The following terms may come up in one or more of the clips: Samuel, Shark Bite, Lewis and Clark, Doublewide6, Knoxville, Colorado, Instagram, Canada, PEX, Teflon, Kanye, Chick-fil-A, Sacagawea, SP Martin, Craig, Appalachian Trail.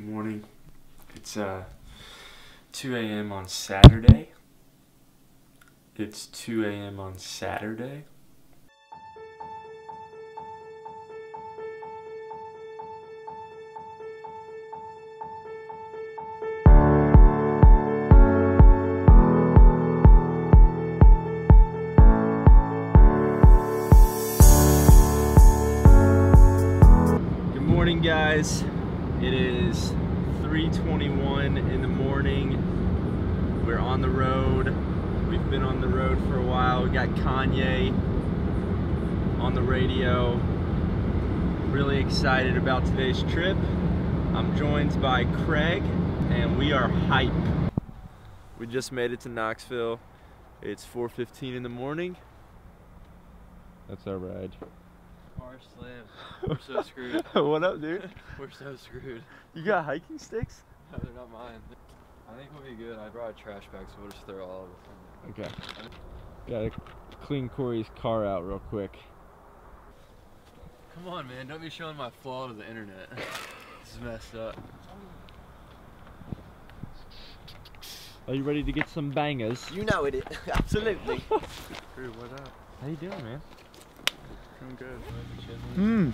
Good morning. It's 2 a.m. on Saturday. It's 2 a.m. on Saturday. Guys, it is 3:21 in the morning. We're on the road. We've been on the road for a while. We got Kanye on the radio. Really excited about today's trip. I'm joined by Craig and we are hype. We just made it to Knoxville. It's 4:15 in the morning. That's our ride. Slim. We're so screwed. What up, dude? We're so screwed. You got hiking sticks? No, they're not mine. I think we'll be good. I brought a trash bag, so we'll just throw all of it. Okay. Gotta clean Corey's car out real quick. Come on, man. Don't be showing my flaw to the internet. This is messed up. Are you ready to get some bangers? You know it. Absolutely. Crew, what up? How you doing, man? I'm good. Mm.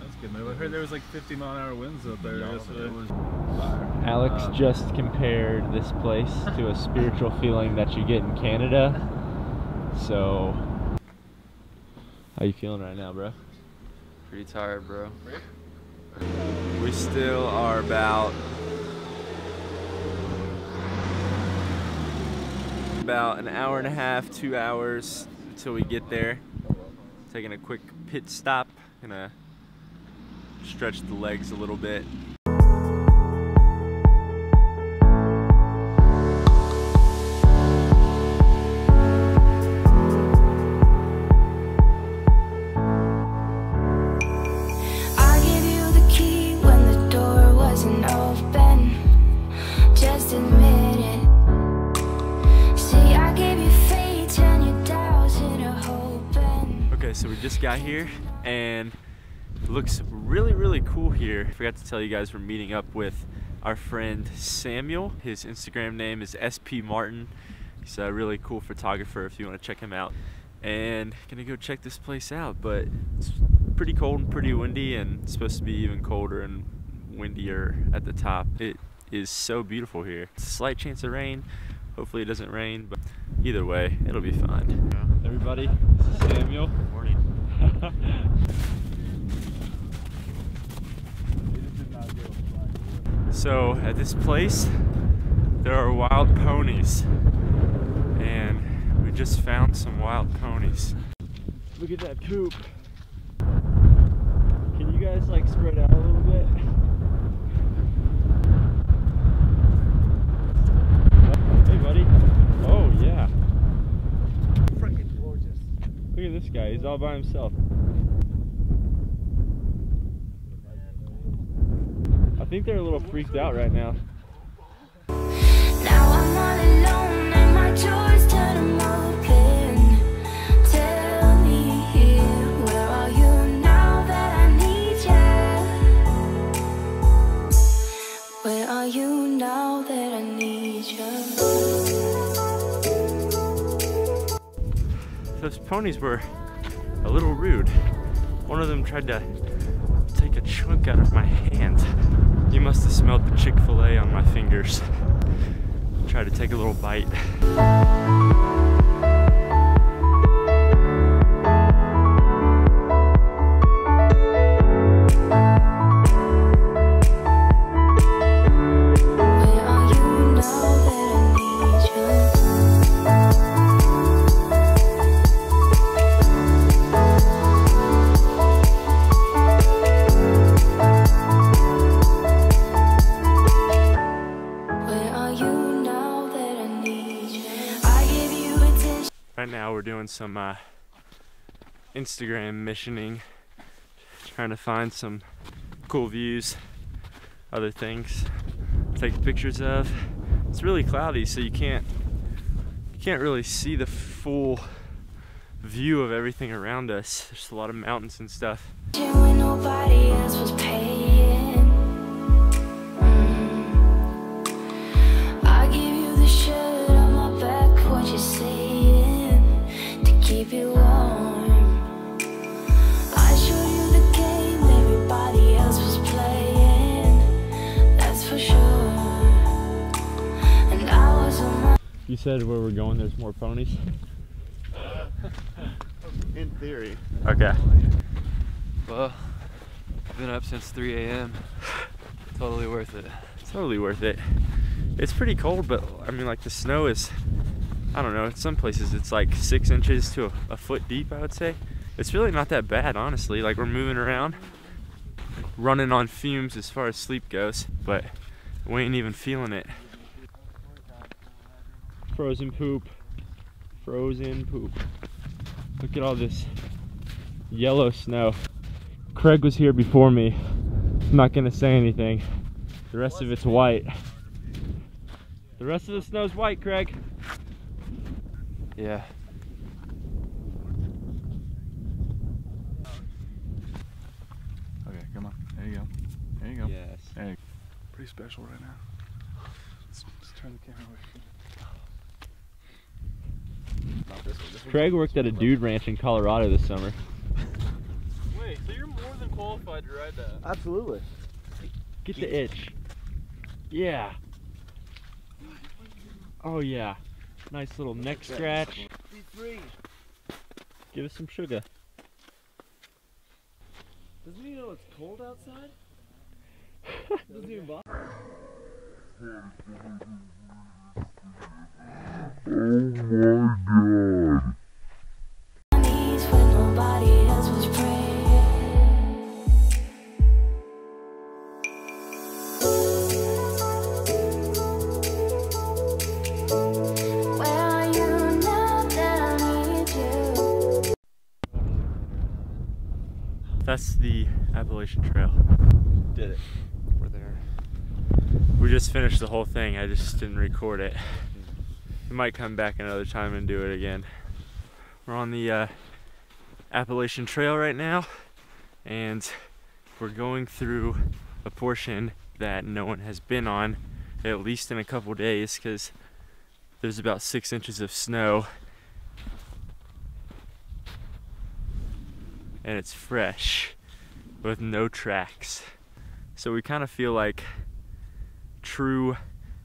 That's good, man. I heard there was like 50-mile-an-hour winds up there yesterday. Alex just compared this place to a spiritual feeling that you get in Canada. So, how you feeling right now, bro? Pretty tired, bro. We still are about an hour and a half, 2 hours until we get there. Taking a quick pit stop, gonna stretch the legs a little bit. So we just got here and it looks really, really cool here. I forgot to tell you guys we're meeting up with our friend Samuel. His Instagram name is SP Martin. He's a really cool photographer if you want to check him out. And gonna go check this place out, but it's pretty cold and pretty windy and it's supposed to be even colder and windier at the top. It is so beautiful here. It's a slight chance of rain. Hopefully it doesn't rain, but either way, it'll be fine. Everybody, this is Samuel. Good morning. So at this place, there are wild ponies. And we just found some wild ponies. Look at that poop. Can you guys like spread out a little bit? Hey buddy. Oh yeah. Look at this guy, he's all by himself. I think they're a little freaked out right now. Now I'm all alone and my doors turn open. Tell me, where are you now that I need you? Where are you now that I need you? Those ponies were a little rude. One of them tried to take a chunk out of my hand. You must have smelled the Chick-fil-A on my fingers. Tried to take a little bite. Right now we're doing some Instagram missioning, trying to find some cool views, other things to take pictures of. It's really cloudy, so you can't really see the full view of everything around us. There's a lot of mountains and stuff. When nobody else was paying. keep you warm. I showed you the game everybody else was playing, that's for sure. And I was on my... You said where we're going there's more ponies? In theory. Okay. Well, I've been up since 3 a.m. Totally worth it. Totally worth it. It's pretty cold, but I mean, like, the snow is, I don't know, in some places it's like 6 inches to a foot deep, I would say. It's really not that bad, honestly. Like, we're moving around, running on fumes as far as sleep goes, but we ain't even feeling it. Frozen poop. Frozen poop. Look at all this yellow snow. Craig was here before me. I'm not gonna say anything. The rest of it's white. The rest of the snow's white, Craig. Yeah. Okay, come on. There you go. There you go. Yes. There you go. Pretty special right now. Let's turn the camera away. Craig worked at a dude ranch in Colorado this summer. Wait, so you're more than qualified to ride that? Absolutely. Get the itch. Yeah. Oh yeah. Nice little neck scratch. Give us some sugar. Doesn't he know it's cold outside? Doesn't even bother. Oh my God. That's the Appalachian Trail. Did it. We're there. We just finished the whole thing. I just didn't record it. We might come back another time and do it again. We're on the Appalachian Trail right now, and we're going through a portion that no one has been on, at least in a couple days, because there's about 6 inches of snow and it's fresh with no tracks. So we kind of feel like true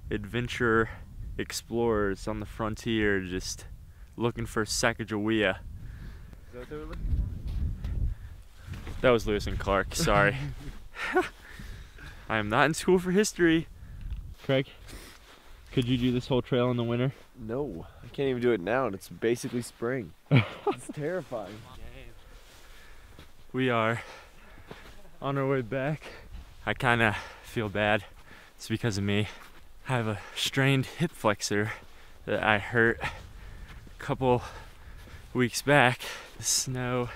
adventure explorers on the frontier, just looking for Sacagawea. Is that what they were looking for? That was Lewis and Clark, sorry. I am not in school for history. Craig, could you do this whole trail in the winter? No, I can't even do it now, and it's basically spring. It's terrifying. We are on our way back. I kind of feel bad. It's because of me. I have a strained hip flexor that I hurt a couple weeks back. The snow,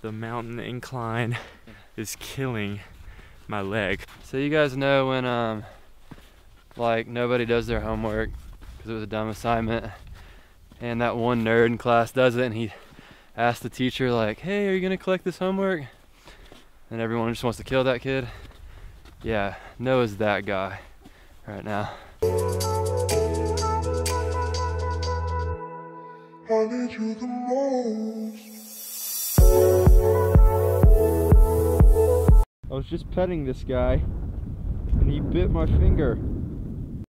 the mountain incline is killing my leg. So you guys know when like nobody does their homework because it was a dumb assignment, and that one nerd in class does it, and he asked the teacher like, hey, are you gonna collect this homework? And everyone just wants to kill that kid. Yeah, Noah's that guy right now. I need you the most. I was just petting this guy and he bit my finger.